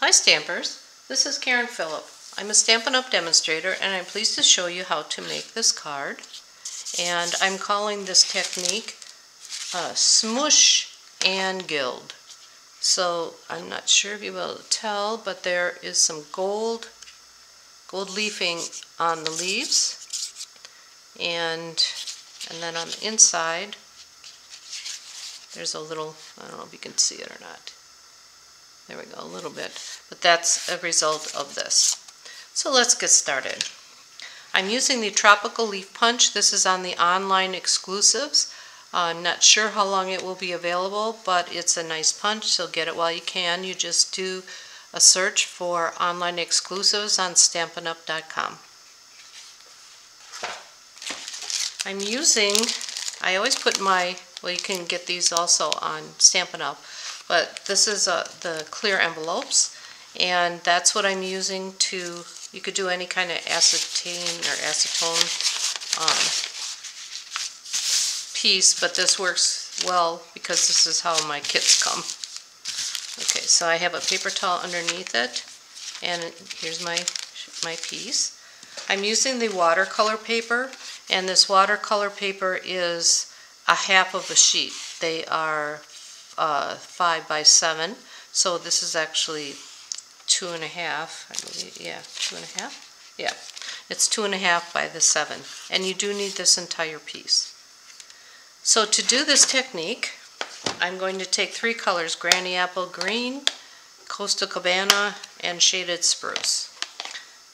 Hi Stampers, this is Karen Philipp. I'm a Stampin' Up! Demonstrator and I'm pleased to show you how to make this card. And I'm calling this technique smoosh and gild. So I'm not sure if you'll be able to tell, but there is some gold leafing on the leaves. And then on the inside, there's a little, I don't know if you can see it or not. There we go, a little bit. But that's a result of this. So let's get started. I'm using the Tropical Leaf Punch. This is on the online exclusives. I'm not sure how long it will be available, but it's a nice punch, so get it while you can. You just do a search for online exclusives on StampinUp.com. I'm using, I always put my, well, you can get these also on Stampin' Up, but this is the clear envelopes, and that's what I'm using to, you could do any kind of acetane or acetone piece, but this works well because this is how my kits come. Okay, so I have a paper towel underneath it, and here's my piece. I'm using the watercolor paper, and this watercolor paper is a half of a sheet. They are 5 by 7, so this is actually 2.5. Yeah, 2.5. Yeah, it's 2.5 by 7, and you do need this entire piece. So to do this technique, I'm going to take 3 colors: Granny Apple Green, Coastal Cabana, and Shaded Spruce.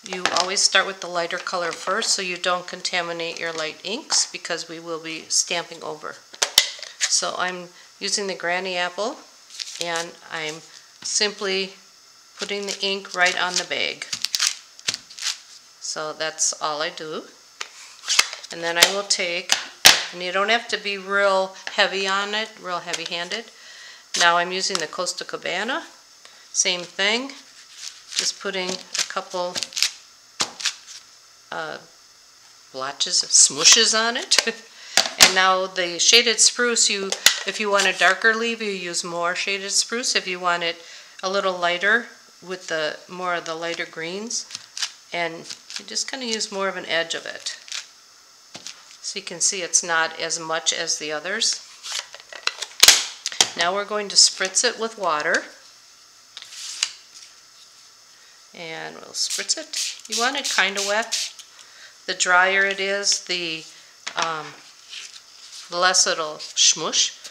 You always start with the lighter color first so you don't contaminate your light inks, because we will be stamping over. So I'm using the Granny Apple, and I'm simply putting the ink right on the bag. So that's all I do. And then I will take, and you don't have to be real heavy on it, real heavy-handed. Now I'm using the Coastal Cabana. Same thing, just putting a couple blotches, smooshes on it. And now the Shaded Spruce, if you want a darker leaf, you use more Shaded Spruce. If you want it a little lighter with the more of the lighter greens, and you just kind of use more of an edge of it. So you can see it's not as much as the others. Now we're going to spritz it with water. And we'll spritz it. You want it kind of wet. The drier it is, the less it'll smoosh.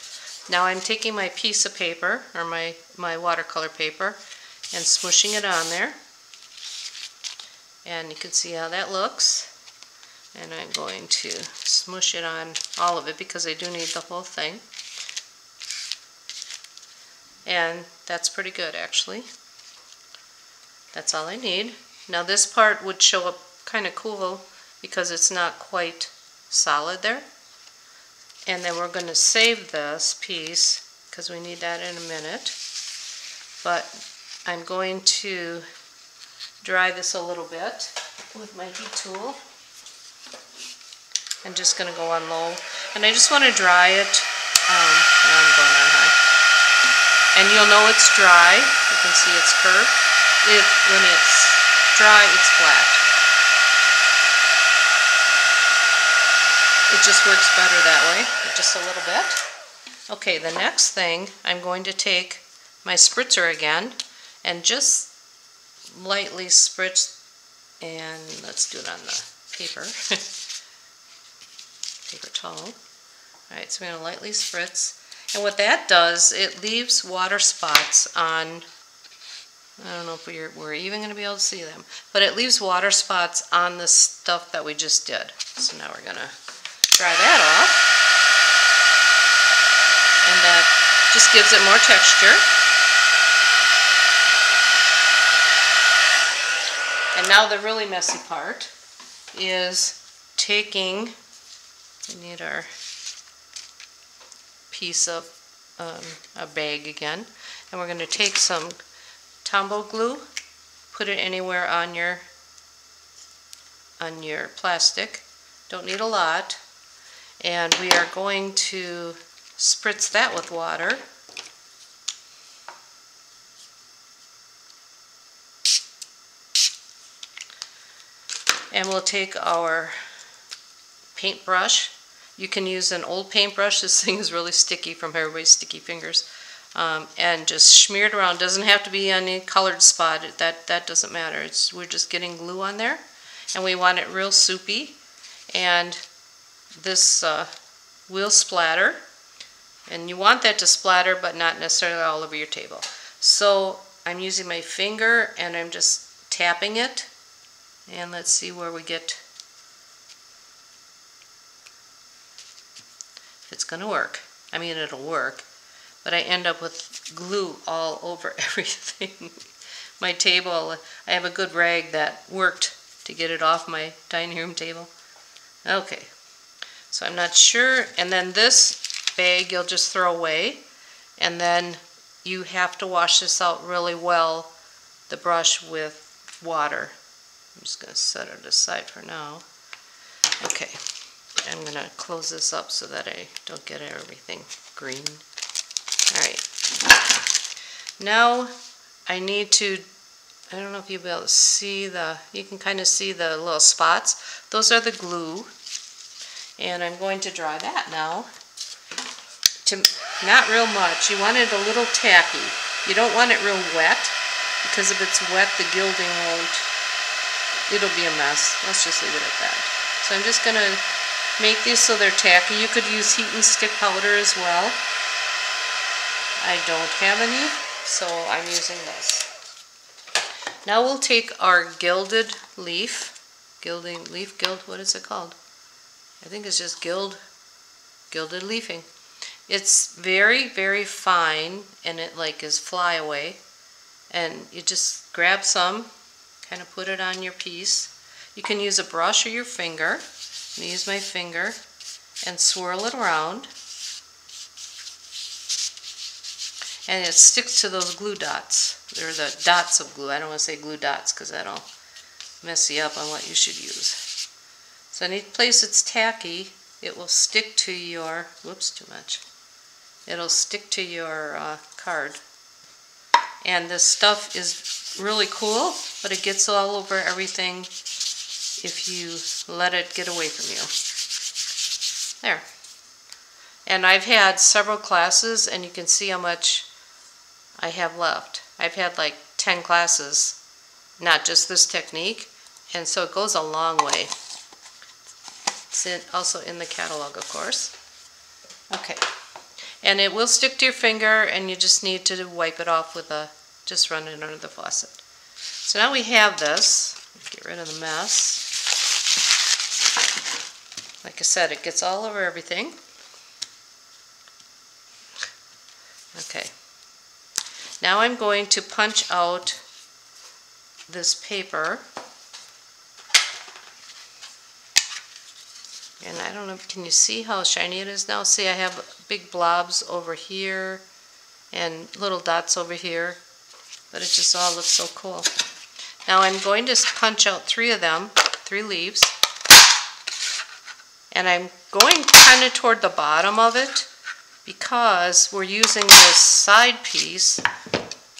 Now I'm taking my piece of paper, or my watercolor paper, and smooshing it on there. And you can see how that looks. And I'm going to smoosh it on all of it, because I do need the whole thing. And that's pretty good, actually. That's all I need. Now this part would show up kind of cool because it's not quite solid there. And then we're going to save this piece because we need that in a minute. But I'm going to dry this a little bit with my heat tool. I'm just going to go on low. And I just want to dry it. Now I'm going on high. And you'll know it's dry. You can see it's curved. When it's dry, it's flat. It just works better that way, just a little bit. Okay, the next thing, I'm going to take my spritzer again and just lightly spritz, and let's do it on the paper. Paper towel. Alright, so we're going to lightly spritz. And what that does, it leaves water spots on, I don't know if we're even going to be able to see them, but it leaves water spots on the stuff that we just did. So now we're going to dry that off, and that just gives it more texture. And now the really messy part is taking, we need our piece of a bag again, and we're going to take some Tombow glue, put it anywhere on your plastic. Don't need a lot. And we are going to spritz that with water. And we'll take our paintbrush. You can use an old paintbrush. This thing is really sticky from everybody's sticky fingers. And just smear it around. Doesn't have to be on any colored spot. That doesn't matter. We're just getting glue on there. And we want it real soupy. And this will splatter. And you want that to splatter, but not necessarily all over your table. So I'm using my finger and I'm just tapping it. And let's see where we get, if it's going to work. I mean, it'll work, but I end up with glue all over everything. My table, I have a good rag that worked to get it off my dining room table. Okay, so I'm not sure. And then this bag you'll just throw away, and then you have to wash this out really well, the brush, with water. I'm just going to set it aside for now. Okay, I'm going to close this up so that I don't get everything green. Alright, now I need to, I don't know if you'll be able to see the, you can kind of see the little spots. Those are the glue, and I'm going to draw that now. To, not real much. You want it a little tacky. You don't want it real wet, because if it's wet, the gilding won't, it'll be a mess. Let's just leave it at that. So I'm just going to make these so they're tacky. You could use heat and stick powder as well. I don't have any, so I'm using this. Now we'll take our gilded leaf. What is it called? I think it's just gilded leafing. It's very, very fine, and it like is flyaway. And you just grab some, kind of put it on your piece. You can use a brush or your finger. I'm going to use my finger and swirl it around. And it sticks to those glue dots. They're the dots of glue. I don't want to say glue dots because that'll mess you up on what you should use. So any place it's tacky, it will stick to your, whoops, too much. It'll stick to your card. And this stuff is really cool, but it gets all over everything if you let it get away from you. There. And I've had several classes, and you can see how much I have left. I've had like 10 classes, not just this technique, and so it goes a long way. It's also in the catalog, of course. Okay. And it will stick to your finger, and you just need to wipe it off with a, just run it under the faucet. So now we have this. Get rid of the mess. Like I said, it gets all over everything. Okay. Now I'm going to punch out this paper. And I don't know, can you see how shiny it is now? See, I have big blobs over here and little dots over here, but it just all looks so cool. Now I'm going to punch out three of them, three leaves, and I'm going kind of toward the bottom of it because we're using this side piece.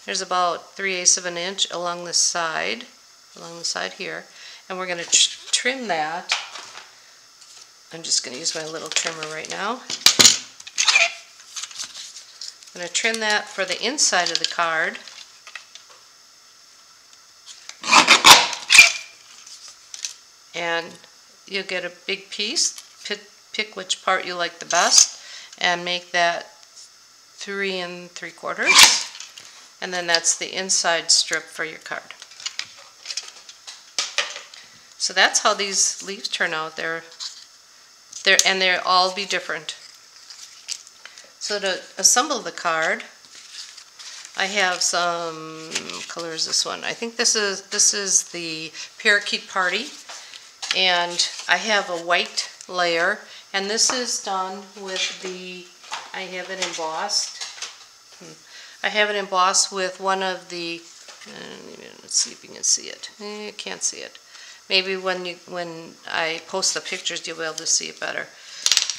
There's about 3/8 of an inch along the side here, and we're going to trim that. I'm just going to use my little trimmer right now. I'm going to trim that for the inside of the card. And you'll get a big piece. Pick which part you like the best and make that 3 3/4. And then that's the inside strip for your card. So that's how these leaves turn out. They'll all be different. So to assemble the card, I have some colors. This one, I think this is the Parakeet Party, and I have a white layer, and this is done with the, I have it embossed. I have it embossed with one of the. Let's see if you can see it. You can't see it. Maybe when I post the pictures, you'll be able to see it better.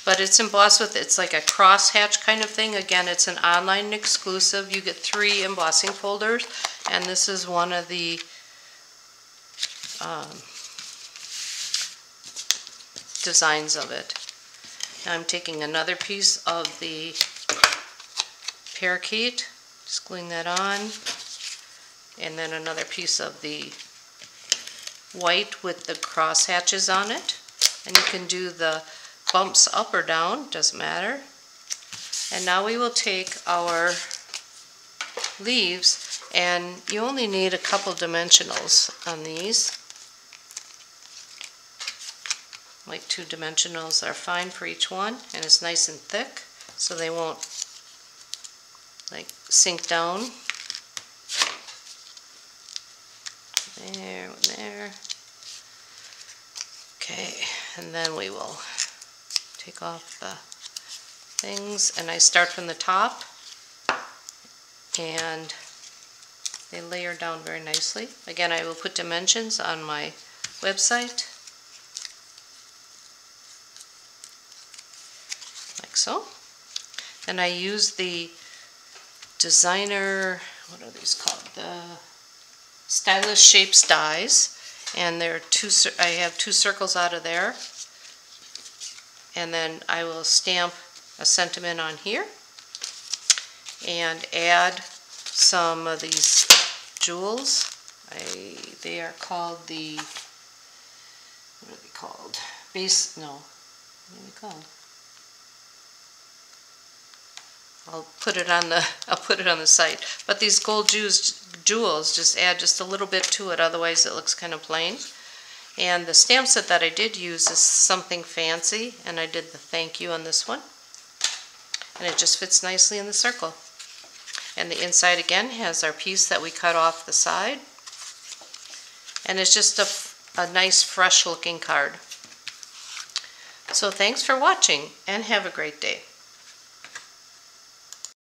But it's embossed with, it's like a crosshatch kind of thing. Again, it's an online exclusive. You get 3 embossing folders, and this is one of the designs of it. Now I'm taking another piece of the parakeet, just gluing that on, and then another piece of the white with the cross hatches on it. And you can do the bumps up or down, doesn't matter. And now we will take our leaves, and you only need a couple dimensionals on these. Like two dimensionals are fine for each one, and it's nice and thick so they won't like sink down. There, one there. Okay, and then we will take off the things, and I start from the top and they layer down very nicely. Again, I will put dimensions on my website. Like so. And I use the designer, what are these called? The Stylus Shapes dies, and there are two, I have two circles out of there, and then I will stamp a sentiment on here and add some of these jewels. They are called the, what are they called? Base, no, what are they called? I'll put it on the site. But these gold jewels, just add just a little bit to it, otherwise it looks kind of plain. And the stamp set that I did use is Something Fancy, and I did the thank you on this one. And it just fits nicely in the circle. And the inside again has our piece that we cut off the side. And it's just a nice fresh looking card. So thanks for watching, and have a great day.